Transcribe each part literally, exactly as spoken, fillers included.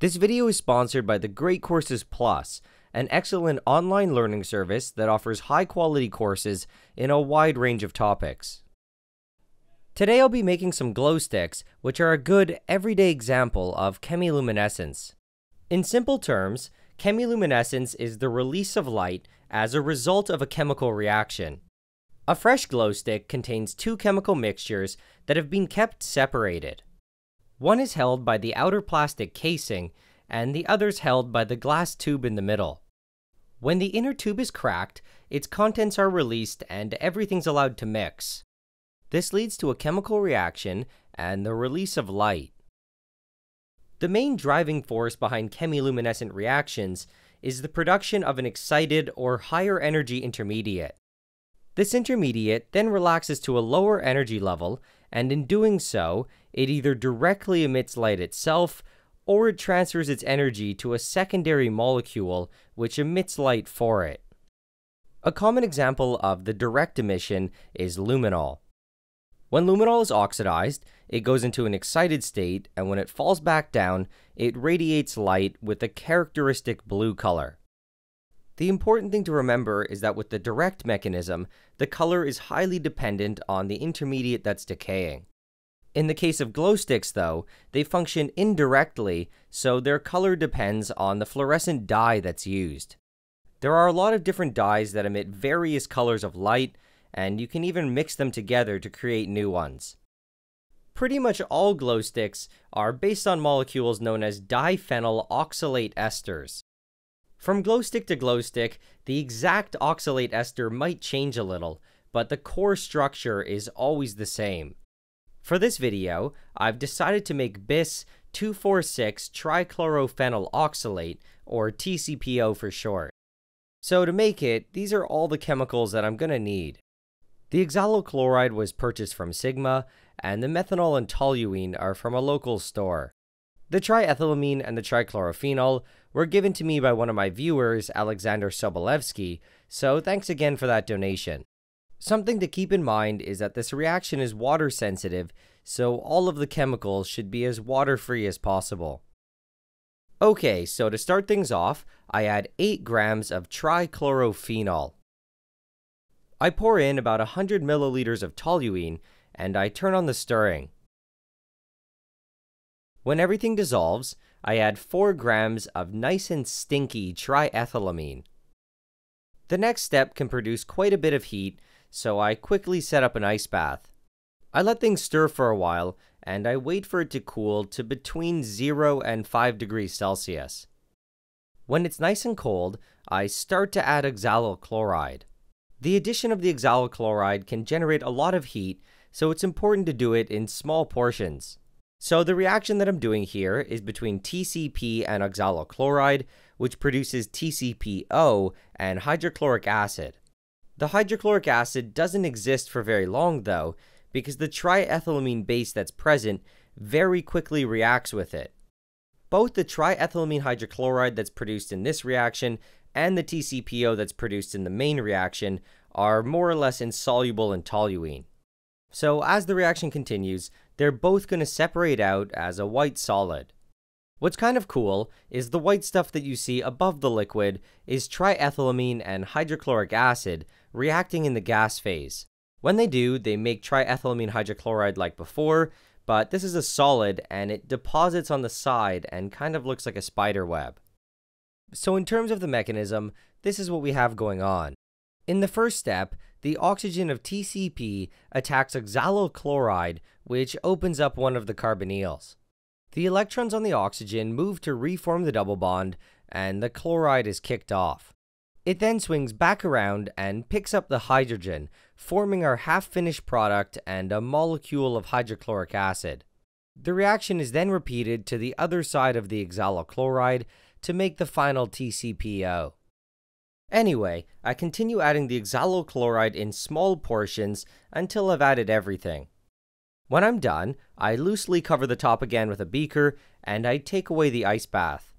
This video is sponsored by The Great Courses Plus, an excellent online learning service that offers high-quality courses in a wide range of topics. Today I'll be making some glow sticks, which are a good everyday example of chemiluminescence. In simple terms, chemiluminescence is the release of light as a result of a chemical reaction. A fresh glow stick contains two chemical mixtures that have been kept separated. One is held by the outer plastic casing, and the other is held by the glass tube in the middle. When the inner tube is cracked, its contents are released and everything's allowed to mix. This leads to a chemical reaction and the release of light. The main driving force behind chemiluminescent reactions is the production of an excited or higher energy intermediate. This intermediate then relaxes to a lower energy level, and in doing so, it either directly emits light itself, or it transfers its energy to a secondary molecule which emits light for it. A common example of the direct emission is luminol. When luminol is oxidized, it goes into an excited state, and when it falls back down, it radiates light with a characteristic blue color. The important thing to remember is that with the direct mechanism, the color is highly dependent on the intermediate that's decaying. In the case of glow sticks, though, they function indirectly, so their color depends on the fluorescent dye that's used. There are a lot of different dyes that emit various colors of light, and you can even mix them together to create new ones. Pretty much all glow sticks are based on molecules known as diphenyl oxalate esters. From glow stick to glow stick, the exact oxalate ester might change a little, but the core structure is always the same. For this video, I've decided to make bis two four six trichlorophenyl oxalate, or T C P O for short. So to make it, these are all the chemicals that I'm going to need. The oxalyl chloride was purchased from Sigma, and the methanol and toluene are from a local store. The triethylamine and the trichlorophenol were given to me by one of my viewers, Alexander Sobolevsky, so thanks again for that donation. Something to keep in mind is that this reaction is water sensitive, so all of the chemicals should be as water-free as possible. Okay, so to start things off, I add eight grams of trichlorophenol. I pour in about one hundred milliliters of toluene, and I turn on the stirring. When everything dissolves, I add four grams of nice and stinky triethylamine. The next step can produce quite a bit of heat, so I quickly set up an ice bath. I let things stir for a while, and I wait for it to cool to between zero and five degrees Celsius. When it's nice and cold, I start to add oxalyl chloride. The addition of the oxalyl chloride can generate a lot of heat, so it's important to do it in small portions. So the reaction that I'm doing here is between T C P and oxalyl chloride, which produces T C P O and hydrochloric acid. The hydrochloric acid doesn't exist for very long though, because the triethylamine base that's present very quickly reacts with it. Both the triethylamine hydrochloride that's produced in this reaction and the T C P O that's produced in the main reaction are more or less insoluble in toluene. So as the reaction continues, they're both going to separate out as a white solid. What's kind of cool is the white stuff that you see above the liquid is triethylamine and hydrochloric acid reacting in the gas phase. When they do, they make triethylamine hydrochloride like before, but this is a solid and it deposits on the side and kind of looks like a spider web. So in terms of the mechanism, this is what we have going on. In the first step, the oxygen of T C P attacks oxalyl chloride, which opens up one of the carbonyls. The electrons on the oxygen move to reform the double bond, and the chloride is kicked off. It then swings back around and picks up the hydrogen, forming our half-finished product and a molecule of hydrochloric acid. The reaction is then repeated to the other side of the oxalyl chloride to make the final T C P O. Anyway, I continue adding the oxalyl chloride in small portions until I've added everything. When I'm done, I loosely cover the top again with a beaker and I take away the ice bath.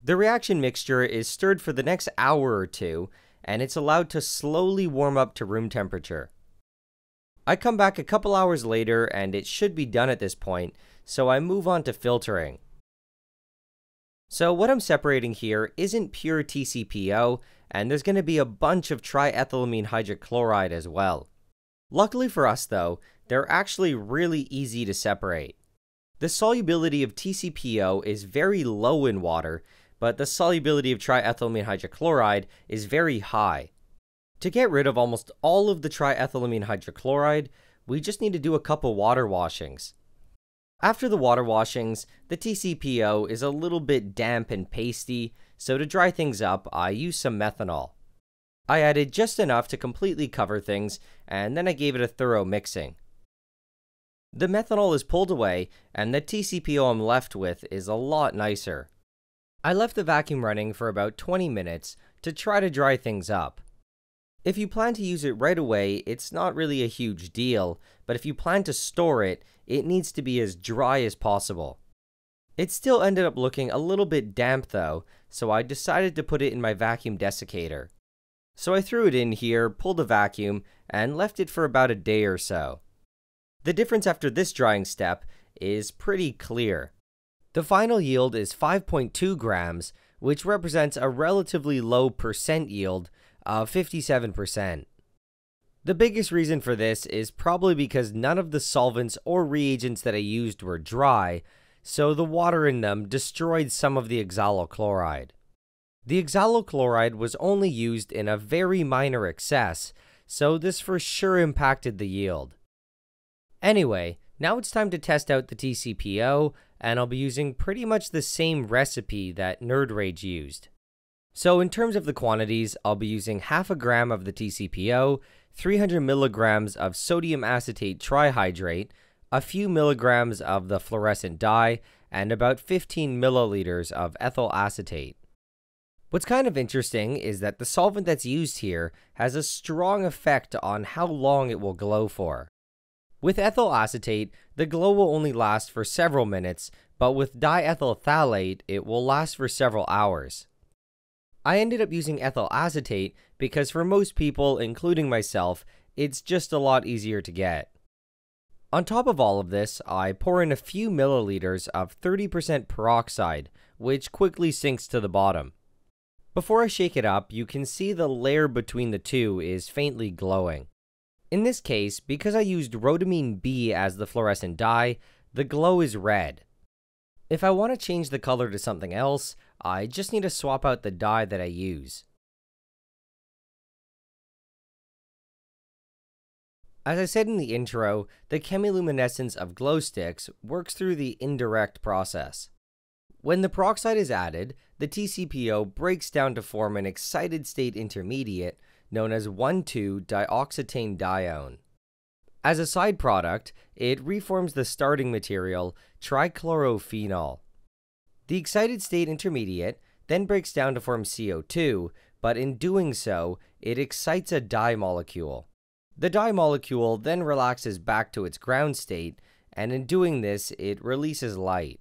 The reaction mixture is stirred for the next hour or two and it's allowed to slowly warm up to room temperature. I come back a couple hours later and it should be done at this point, so I move on to filtering. So what I'm separating here isn't pure T C P O, and there's going to be a bunch of triethylamine hydrochloride as well. Luckily for us though, they're actually really easy to separate. The solubility of T C P O is very low in water, but the solubility of triethylamine hydrochloride is very high. To get rid of almost all of the triethylamine hydrochloride, we just need to do a couple water washings. After the water washings, the T C P O is a little bit damp and pasty, so to dry things up, I used some methanol. I added just enough to completely cover things, and then I gave it a thorough mixing. The methanol is pulled away, and the T C P O I'm left with is a lot nicer. I left the vacuum running for about twenty minutes to try to dry things up. If you plan to use it right away, it's not really a huge deal, but if you plan to store it, it needs to be as dry as possible. It still ended up looking a little bit damp though, so I decided to put it in my vacuum desiccator. So I threw it in here, pulled a vacuum, and left it for about a day or so. The difference after this drying step is pretty clear. The final yield is five point two grams, which represents a relatively low percent yield, of fifty-seven percent. The biggest reason for this is probably because none of the solvents or reagents that I used were dry, so the water in them destroyed some of the oxalyl chloride. The oxalyl chloride was only used in a very minor excess, so this for sure impacted the yield. Anyway, now it's time to test out the T C P O, and I'll be using pretty much the same recipe that NerdRage used. So in terms of the quantities, I'll be using half a gram of the T C P O, three hundred milligrams of sodium acetate trihydrate, a few milligrams of the fluorescent dye, and about fifteen milliliters of ethyl acetate. What's kind of interesting is that the solvent that's used here has a strong effect on how long it will glow for. With ethyl acetate, the glow will only last for several minutes, but with diethyl phthalate, it will last for several hours. I ended up using ethyl acetate because for most people, including myself, it's just a lot easier to get. On top of all of this, I pour in a few milliliters of thirty percent peroxide, which quickly sinks to the bottom. Before I shake it up, you can see the layer between the two is faintly glowing. In this case, because I used Rhodamine B as the fluorescent dye, the glow is red. If I want to change the color to something else, I just need to swap out the dye that I use. As I said in the intro, the chemiluminescence of glow sticks works through the indirect process. When the peroxide is added, the T C P O breaks down to form an excited state intermediate known as one two dioxetanedione. As a side product, it reforms the starting material, trichlorophenol. The excited state intermediate then breaks down to form C O two, but in doing so, it excites a dye molecule. The dye molecule then relaxes back to its ground state, and in doing this, it releases light.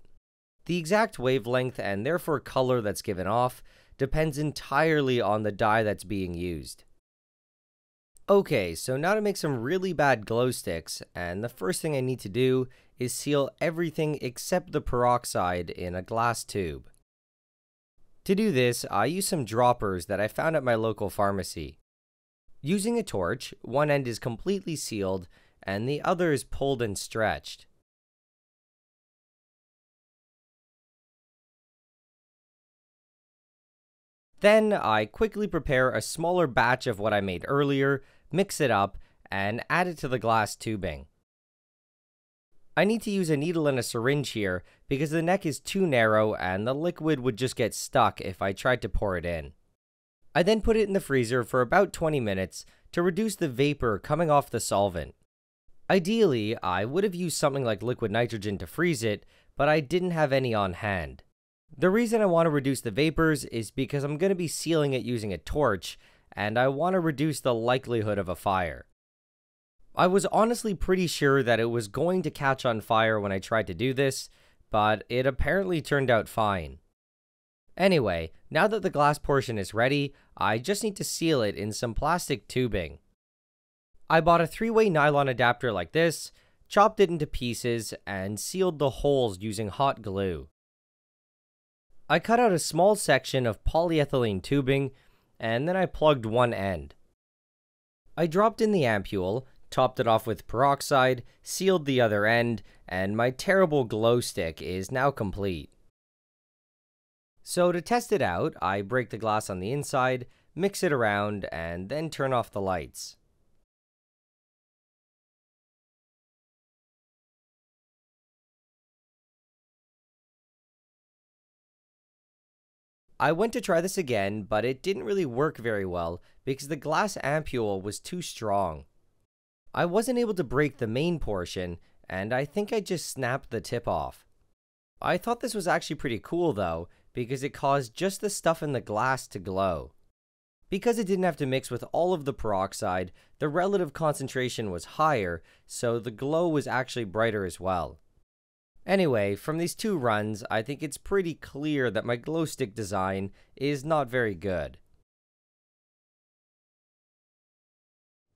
The exact wavelength and therefore color that's given off depends entirely on the dye that's being used. Okay, so now to make some really bad glow sticks, and the first thing I need to do is seal everything except the peroxide in a glass tube. To do this, I use some droppers that I found at my local pharmacy. Using a torch, one end is completely sealed and the other is pulled and stretched. Then I quickly prepare a smaller batch of what I made earlier, mix it up, and add it to the glass tubing. I need to use a needle and a syringe here because the neck is too narrow and the liquid would just get stuck if I tried to pour it in. I then put it in the freezer for about twenty minutes to reduce the vapor coming off the solvent. Ideally, I would have used something like liquid nitrogen to freeze it, but I didn't have any on hand. The reason I want to reduce the vapors is because I'm going to be sealing it using a torch, and I want to reduce the likelihood of a fire. I was honestly pretty sure that it was going to catch on fire when I tried to do this, but it apparently turned out fine. Anyway, now that the glass portion is ready, I just need to seal it in some plastic tubing. I bought a three-way nylon adapter like this, chopped it into pieces, and sealed the holes using hot glue. I cut out a small section of polyethylene tubing, and then I plugged one end. I dropped in the ampule, topped it off with peroxide, sealed the other end, and my terrible glow stick is now complete. So to test it out, I break the glass on the inside, mix it around, and then turn off the lights. I went to try this again, but it didn't really work very well because the glass ampule was too strong. I wasn't able to break the main portion, and I think I just snapped the tip off. I thought this was actually pretty cool though, because it caused just the stuff in the glass to glow. Because it didn't have to mix with all of the peroxide, the relative concentration was higher, so the glow was actually brighter as well. Anyway, from these two runs, I think it's pretty clear that my glow stick design is not very good.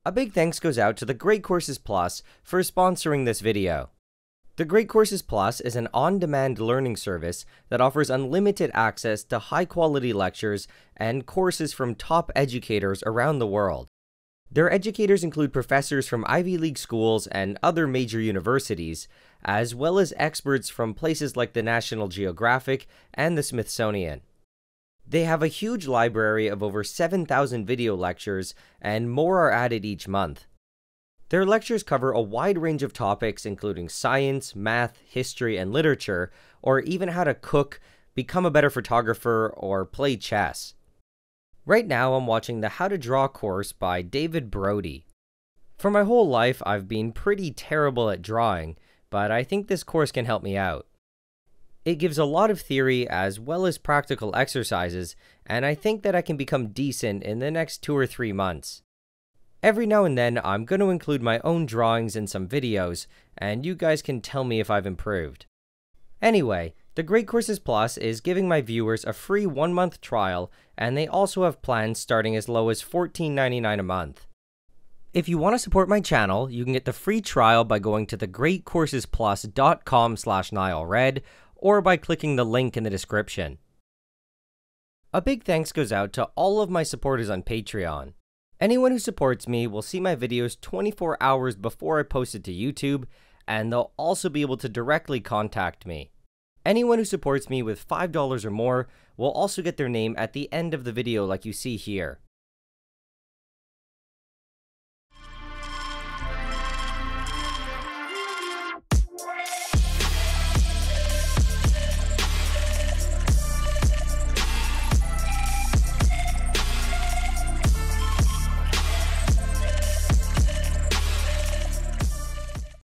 A big thanks goes out to The Great Courses Plus for sponsoring this video. The Great Courses Plus is an on-demand learning service that offers unlimited access to high-quality lectures and courses from top educators around the world. Their educators include professors from Ivy League schools and other major universities, as well as experts from places like the National Geographic and the Smithsonian. They have a huge library of over seven thousand video lectures, and more are added each month. Their lectures cover a wide range of topics including science, math, history, and literature, or even how to cook, become a better photographer, or play chess. Right now, I'm watching the How to Draw course by David Brody. For my whole life, I've been pretty terrible at drawing, but I think this course can help me out. It gives a lot of theory as well as practical exercises, and I think that I can become decent in the next two or three months. Every now and then, I'm going to include my own drawings in some videos, and you guys can tell me if I've improved. Anyway, The Great Courses Plus is giving my viewers a free one-month trial, and they also have plans starting as low as fourteen ninety-nine a month. If you want to support my channel, you can get the free trial by going to thegreatcoursesplus dot com slash niall red or by clicking the link in the description. A big thanks goes out to all of my supporters on Patreon. Anyone who supports me will see my videos twenty-four hours before I post it to YouTube, and they'll also be able to directly contact me. Anyone who supports me with five dollars or more will also get their name at the end of the video like you see here.